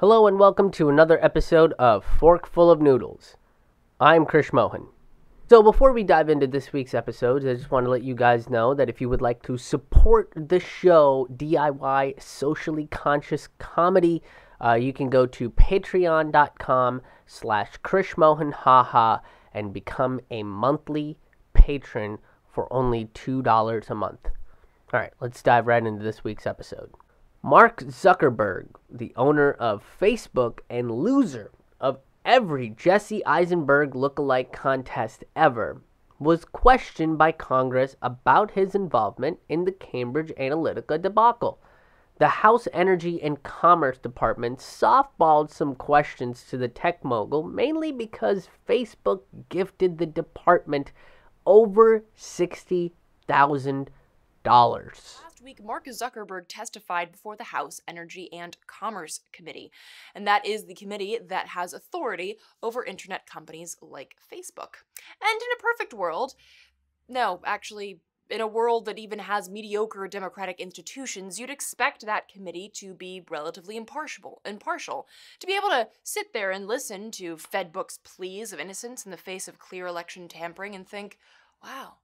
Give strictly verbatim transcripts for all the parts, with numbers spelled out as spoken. Hello and welcome to another episode of Fork Full of Noodles. I'm Krish Mohan. So before we dive into this week's episodes, I just want to let you guys know that if you would like to support the show, D I Y Socially Conscious Comedy, uh, you can go to patreon.com slash Krish Mohan haha and become a monthly patron for only two dollars a month. All right, let's dive right into this week's episode. Mark Zuckerberg, the owner of Facebook and loser of every Jesse Eisenberg lookalike contest ever, was questioned by Congress about his involvement in the Cambridge Analytica debacle. The House Energy and Commerce Department softballed some questions to the tech mogul, mainly because Facebook gifted the department over sixty thousand dollars. Last week, Mark Zuckerberg testified before the House Energy and Commerce Committee, and that is the committee that has authority over internet companies like Facebook. And in a perfect world, no, actually, in a world that even has mediocre democratic institutions, you'd expect that committee to be relatively impartial, impartial, to be able to sit there and listen to Fedbook's pleas of innocence in the face of clear election tampering and think, wow,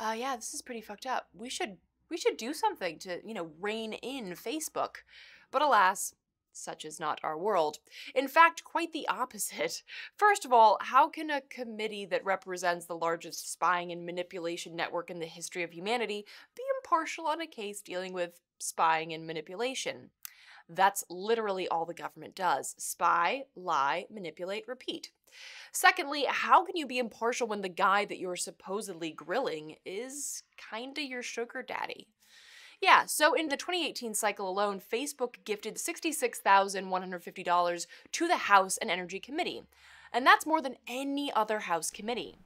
Uh, yeah, this is pretty fucked up. We should we should do something to, you know, rein in Facebook. But alas, such is not our world. In fact, quite the opposite. First of all, how can a committee that represents the largest spying and manipulation network in the history of humanity be impartial on a case dealing with spying and manipulation? That's literally all the government does. Spy, lie, manipulate, repeat. Secondly, how can you be impartial when the guy that you're supposedly grilling is kinda your sugar daddy? Yeah, so in the twenty eighteen cycle alone, Facebook gifted sixty-six thousand one hundred fifty dollars to the House and Energy Committee. And that's more than any other House committee.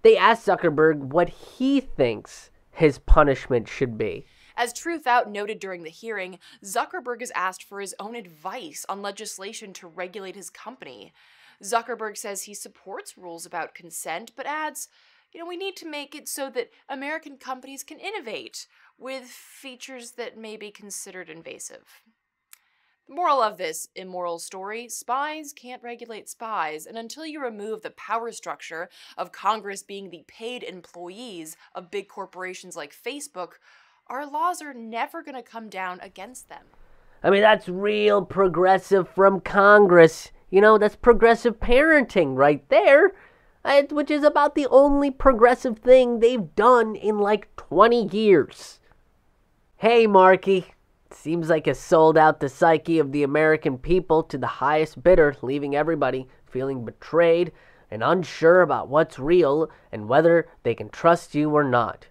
They asked Zuckerberg what he thinks his punishment should be. As Truthout noted during the hearing, Zuckerberg is asked for his own advice on legislation to regulate his company. Zuckerberg says he supports rules about consent, but adds, you know, we need to make it so that American companies can innovate with features that may be considered invasive. The moral of this immoral story, spies can't regulate spies, and until you remove the power structure of Congress being the paid employees of big corporations like Facebook, our laws are never going to come down against them. I mean, that's real progressive from Congress. You know, that's progressive parenting right there, which is about the only progressive thing they've done in like twenty years. Hey, Marky. Seems like it sold out the psyche of the American people to the highest bidder, leaving everybody feeling betrayed and unsure about what's real and whether they can trust you or not.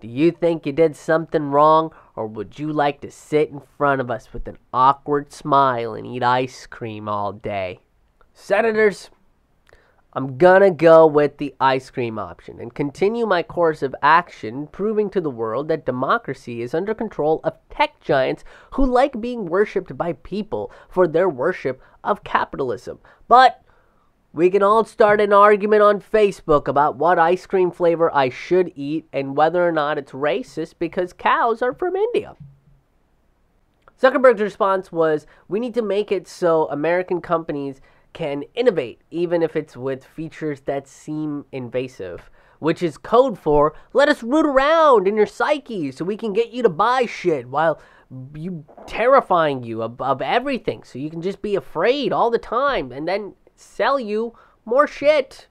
Do you think you did something wrong, or would you like to sit in front of us with an awkward smile and eat ice cream all day? Senators, I'm gonna go with the ice cream option and continue my course of action, proving to the world that democracy is under control of tech giants who like being worshipped by people for their worship of capitalism. But we can all start an argument on Facebook about what ice cream flavor I should eat and whether or not it's racist because cows are from India. Zuckerberg's response was, we need to make it so American companies can innovate, even if it's with features that seem invasive, which is code for, let us root around in your psyche so we can get you to buy shit while you terrifying you of, of everything so you can just be afraid all the time and then sell you more shit.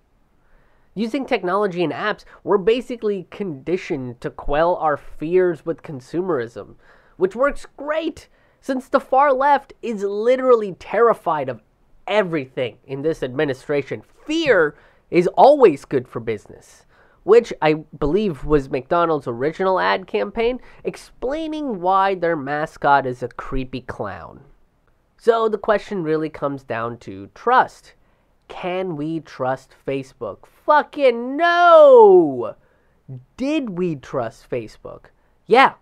Using technology and apps, we're basically conditioned to quell our fears with consumerism, which works great since the far left is literally terrified of everything in this administration. Fear is always good for business, which I believe was McDonald's original ad campaign explaining why their mascot is a creepy clown. So the question really comes down to trust. Can we trust Facebook? Fucking no! Did we trust Facebook? Yeah.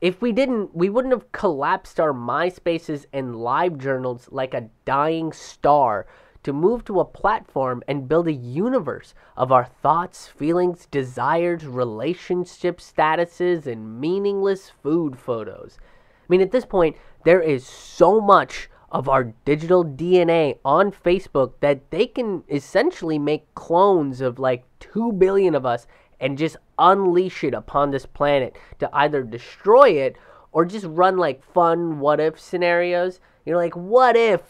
If we didn't, we wouldn't have collapsed our MySpaces and LiveJournals like a dying star to move to a platform and build a universe of our thoughts, feelings, desires, relationship statuses, and meaningless food photos. I mean, at this point, there is so much of our digital D N A on Facebook that they can essentially make clones of like two billion of us and just unleash it upon this planet to either destroy it or just run like fun what-if scenarios. You know, like, what if,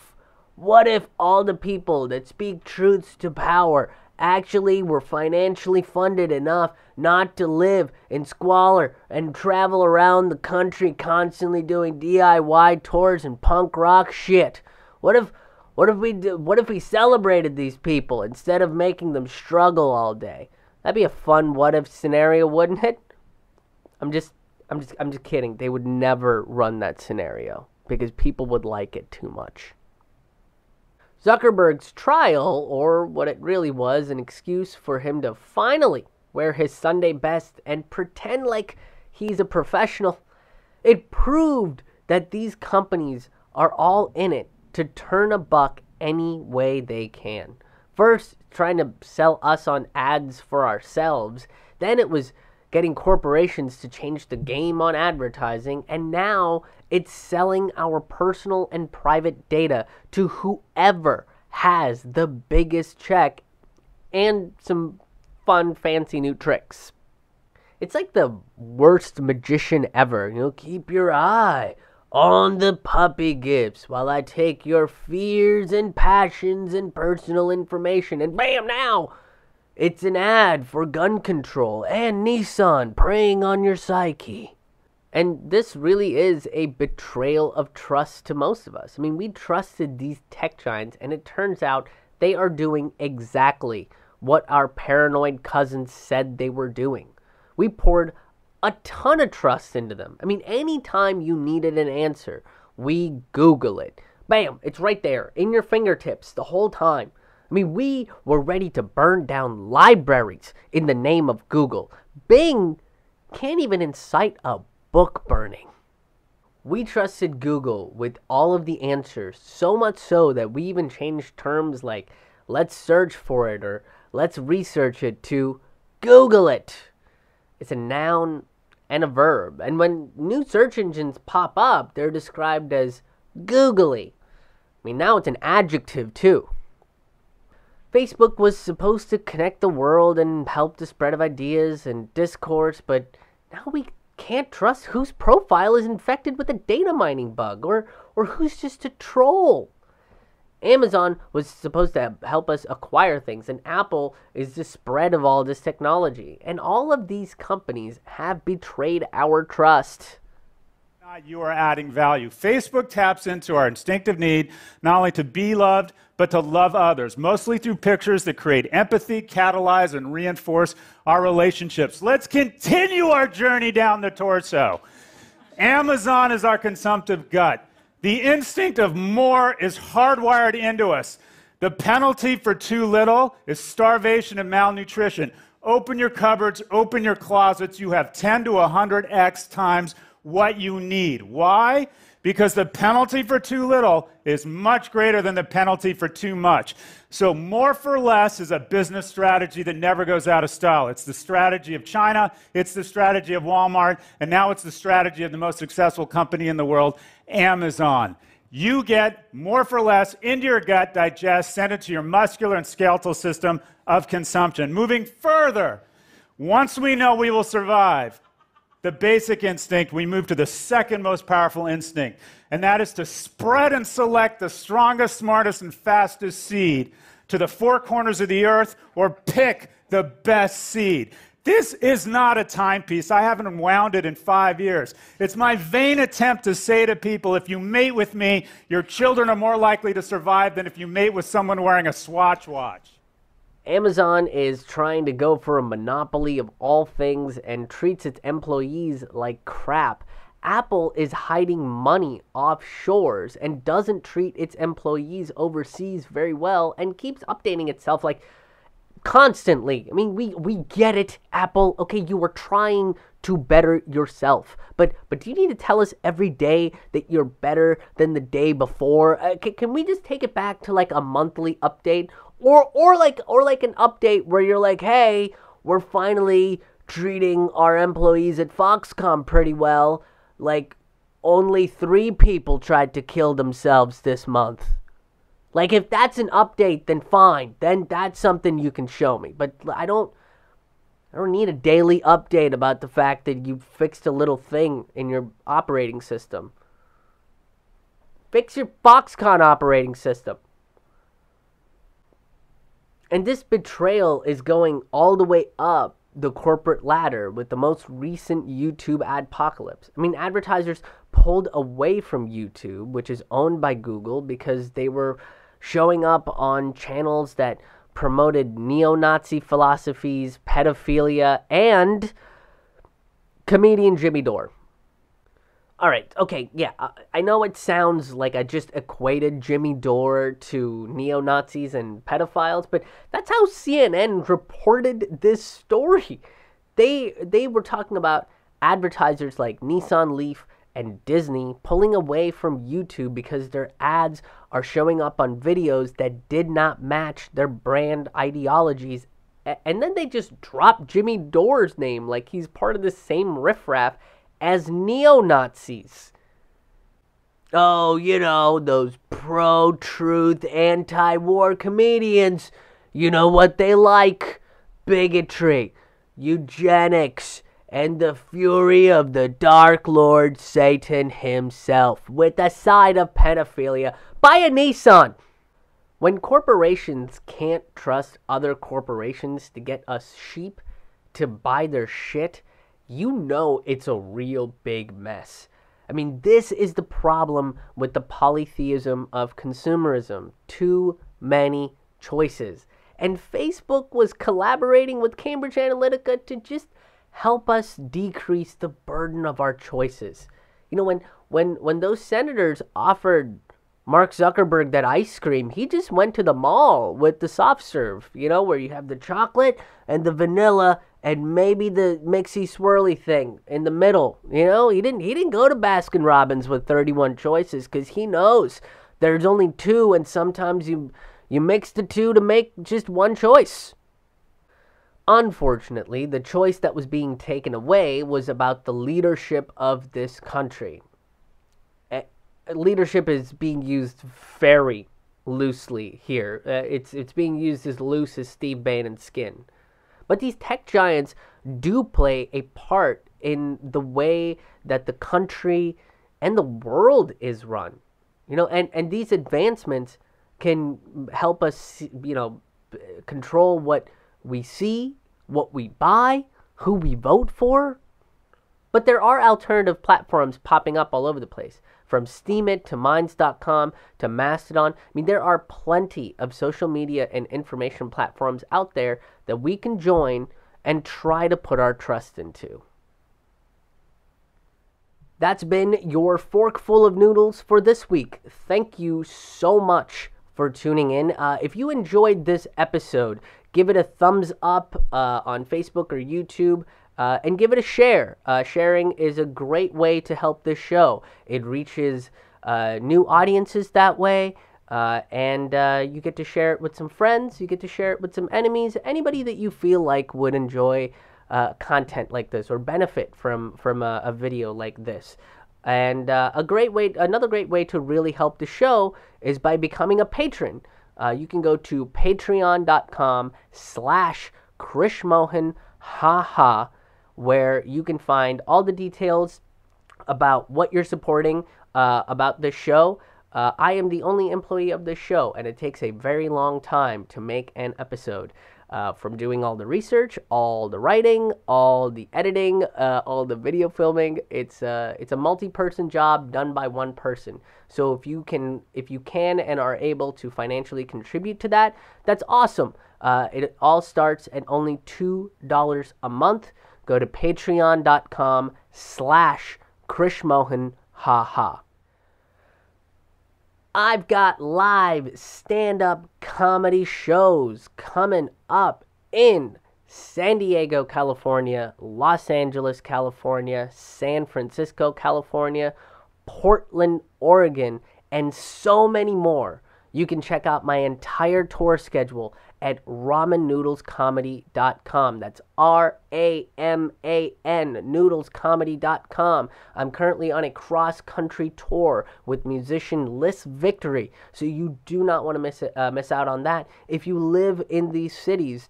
what if all the people that speak truths to power actually were financially funded enough not to live in squalor and travel around the country constantly doing D I Y tours and punk rock shit? What if, what if we do, what if we celebrated these people instead of making them struggle all day? That'd be a fun what if scenario, wouldn't it? I'm just, I'm just, I'm just kidding. They would never run that scenario because people would like it too much. Zuckerberg's trial, or what it really was, an excuse for him to finally wear his Sunday best and pretend like he's a professional. It proved that these companies are all in it to turn a buck any way they can. First, trying to sell us on ads for ourselves. Then it was getting corporations to change the game on advertising, and now it's selling our personal and private data to whoever has the biggest check and some fun, fancy new tricks. It's like the worst magician ever. You know, keep your eye on the puppy gifts while I take your fears and passions and personal information, and bam, now it's an ad for gun control and Nissan preying on your psyche. And this really is a betrayal of trust to most of us. I mean, we trusted these tech giants, and it turns out they are doing exactly what our paranoid cousins said they were doing. We poured a ton of trust into them. I mean, anytime you needed an answer, we Google it. Bam, it's right there, in your fingertips the whole time. I mean, we were ready to burn down libraries in the name of Google. Bing can't even incite a book burning. We trusted Google with all of the answers, so much so that we even changed terms like, let's search for it or let's research it to Google it. It's a noun and a verb. And when new search engines pop up, they're described as googly. I mean, now it's an adjective too. Facebook was supposed to connect the world and help the spread of ideas and discourse, but now we can't trust whose profile is infected with a data mining bug or, or who's just a troll. Amazon was supposed to help us acquire things, and Apple is the spread of all this technology. And all of these companies have betrayed our trust. You are adding value. Facebook taps into our instinctive need not only to be loved, but to love others, mostly through pictures that create empathy, catalyze, and reinforce our relationships. Let's continue our journey down the torso. Amazon is our consumptive gut. The instinct of more is hardwired into us. The penalty for too little is starvation and malnutrition. Open your cupboards, open your closets. You have ten to one hundred x times what you need. Why? Because the penalty for too little is much greater than the penalty for too much. So more for less is a business strategy that never goes out of style. It's the strategy of China, it's the strategy of Walmart, and now it's the strategy of the most successful company in the world, Amazon. You get more for less into your gut, digest, send it to your muscular and skeletal system of consumption. Moving further, once we know we will survive the basic instinct, we move to the second most powerful instinct, and that is to spread and select the strongest, smartest, and fastest seed to the four corners of the earth, or pick the best seed. This is not a timepiece. I haven't wound it in five years. It's my vain attempt to say to people, if you mate with me, your children are more likely to survive than if you mate with someone wearing a Swatch watch. Amazon is trying to go for a monopoly of all things and treats its employees like crap. Apple is hiding money offshore and doesn't treat its employees overseas very well and keeps updating itself like constantly. I mean, we, we get it, Apple. Okay, you were trying to better yourself. But but do you need to tell us every day that you're better than the day before? Uh, can, can we just take it back to like a monthly update? Or or like or like an update where you're like, hey, we're finally treating our employees at Foxconn pretty well. Like, only three people tried to kill themselves this month. Like, if that's an update, then fine. Then that's something you can show me. But I don't, I don't need a daily update about the fact that you fixed a little thing in your operating system. Fix your Foxconn operating system. And this betrayal is going all the way up the corporate ladder with the most recent YouTube adpocalypse. I mean, advertisers pulled away from YouTube, which is owned by Google, because they were showing up on channels that promoted neo-Nazi philosophies, pedophilia, and comedian Jimmy Dore. All right, okay, yeah, I know it sounds like I just equated Jimmy Dore to neo-Nazis and pedophiles, but that's how C N N reported this story. They they were talking about advertisers like Nissan Leaf and Disney pulling away from YouTube because their ads are showing up on videos that did not match their brand ideologies. And then they just dropped Jimmy Dore's name like he's part of the same riffraff as neo-Nazis. Oh, you know, those pro-truth, anti-war comedians. You know what they like? Bigotry, eugenics, and the fury of the Dark Lord Satan himself, with a side of pedophilia. Buy a Nissan! When corporations can't trust other corporations to get us sheep to buy their shit, you know it's a real big mess. I mean, this is the problem with the polytheism of consumerism. Too many choices. And Facebook was collaborating with Cambridge Analytica to just help us decrease the burden of our choices. You know, when when when those senators offered Mark Zuckerberg that ice cream, he just went to the mall with the soft serve, you know, where you have the chocolate and the vanilla and maybe the mixy swirly thing in the middle. You know, he didn't he didn't go to Baskin-Robbins with thirty-one choices, because he knows there's only two, and sometimes you you mix the two to make just one choice. Unfortunately, the choice that was being taken away was about the leadership of this country. Leadership is being used very loosely here. Uh, it's it's being used as loose as Steve Bannon's skin. But these tech giants do play a part in the way that the country and the world is run. You know, and, and these advancements can help us, you know, control what we see, what we buy, who we vote for. But there are alternative platforms popping up all over the place. From Steemit to Minds dot com to Mastodon. I mean, there are plenty of social media and information platforms out there that we can join and try to put our trust into. That's been your Fork Full of Noodles for this week. Thank you so much for tuning in. Uh, if you enjoyed this episode, give it a thumbs up uh, on Facebook or YouTube. Uh, and give it a share. Uh, sharing is a great way to help this show. It reaches uh, new audiences that way, uh, and uh, you get to share it with some friends, you get to share it with some enemies, anybody that you feel like would enjoy uh, content like this or benefit from, from a, a video like this. And uh, a great way, another great way to really help the show is by becoming a patron. Uh, you can go to patreon.com slash Krish Mohan, ha ha. Where you can find all the details about what you're supporting, uh, about this show. Uh, I am the only employee of this show, and it takes a very long time to make an episode. Uh, from doing all the research, all the writing, all the editing, uh, all the video filming, it's a it's a multi-person job done by one person. So if you can, if you can, and are able to financially contribute to that, that's awesome. Uh, it all starts at only two dollars a month. Go to patreon.com slash Krish Mohan, haha. I've got live stand-up comedy shows coming up in San Diego, California, Los Angeles, California, San Francisco, California, Portland, Oregon, and so many more. You can check out my entire tour schedule at Ramen Noodles Comedy dot com. That's R A M A N, Noodles Comedy dot com. I'm currently on a cross-country tour with musician Liz Victory, so you do not want to miss it, uh, miss out on that. If you live in these cities,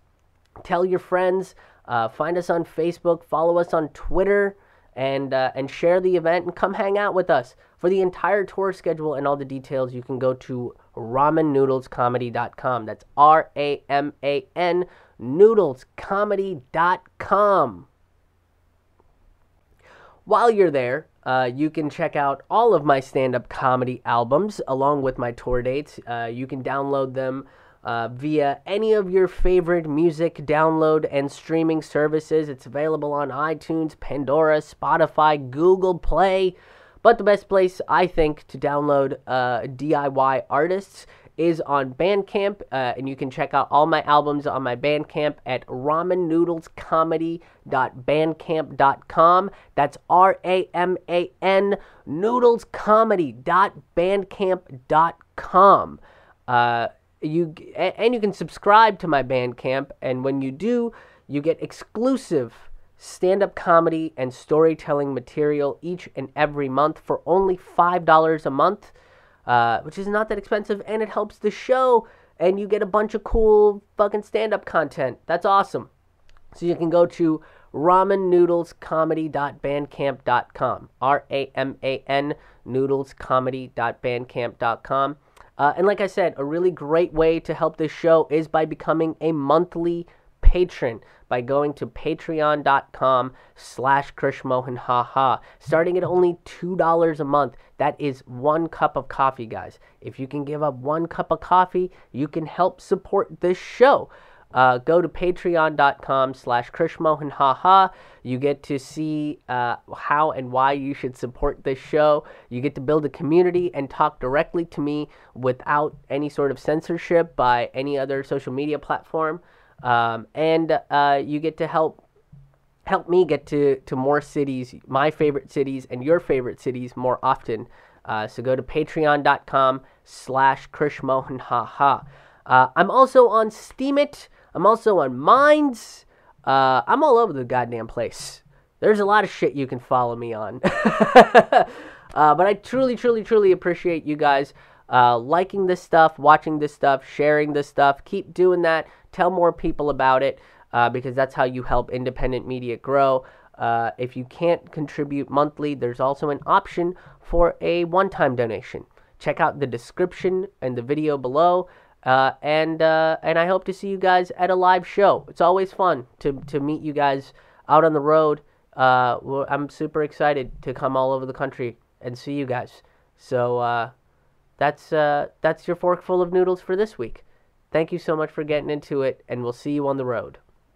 tell your friends, uh, find us on Facebook, follow us on Twitter, and uh, and share the event and come hang out with us. For the entire tour schedule and all the details, you can go to Ramen Noodles Comedy dot com. That's R A M A N, Noodles Comedy dot com. While you're there, uh, you can check out all of my stand-up comedy albums along with my tour dates. Uh, you can download them Uh, via any of your favorite music download and streaming services. It's available on iTunes, Pandora, Spotify, Google Play. But the best place, I think, to download uh, D I Y artists is on Bandcamp, uh, and you can check out all my albums on my Bandcamp at Ramen Noodles Comedy dot bandcamp dot com. That's R A M A N, Noodles Comedy dot bandcamp dot com. Uh... You and you can subscribe to my Bandcamp, and when you do, you get exclusive stand-up comedy and storytelling material each and every month for only five dollars a month, uh, which is not that expensive, and it helps the show, and you get a bunch of cool fucking stand-up content. That's awesome. So you can go to Ramen Noodles Comedy dot bandcamp dot com, R A M A N, Noodles Comedy dot bandcamp dot com. Uh, and like I said, a really great way to help this show is by becoming a monthly patron by going to patreon.com slash krishmohanhaha. Starting at only two dollars a month, that is one cup of coffee, guys. If you can give up one cup of coffee, you can help support this show. Uh, go to patreon.com slash krishmohanhaha. You get to see uh, how and why you should support this show. You get to build a community and talk directly to me without any sort of censorship by any other social media platform. Um, and uh, you get to help help me get to, to more cities, my favorite cities and your favorite cities more often. Uh, so go to patreon.com slash krishmohanhaha. Uh, I'm also on Steemit. I'm also on Minds. Uh, I'm all over the goddamn place. There's a lot of shit you can follow me on. uh, but I truly, truly, truly appreciate you guys uh, liking this stuff, watching this stuff, sharing this stuff. Keep doing that. Tell more people about it uh, because that's how you help independent media grow. Uh, if you can't contribute monthly, there's also an option for a one-time donation. Check out the description and the video below. Uh, and uh, and I hope to see you guys at a live show. It's always fun to, to meet you guys out on the road. Uh, I'm super excited to come all over the country and see you guys. So uh, that's uh, that's your fork full of noodles for this week. Thank you so much for getting into it, and we'll see you on the road.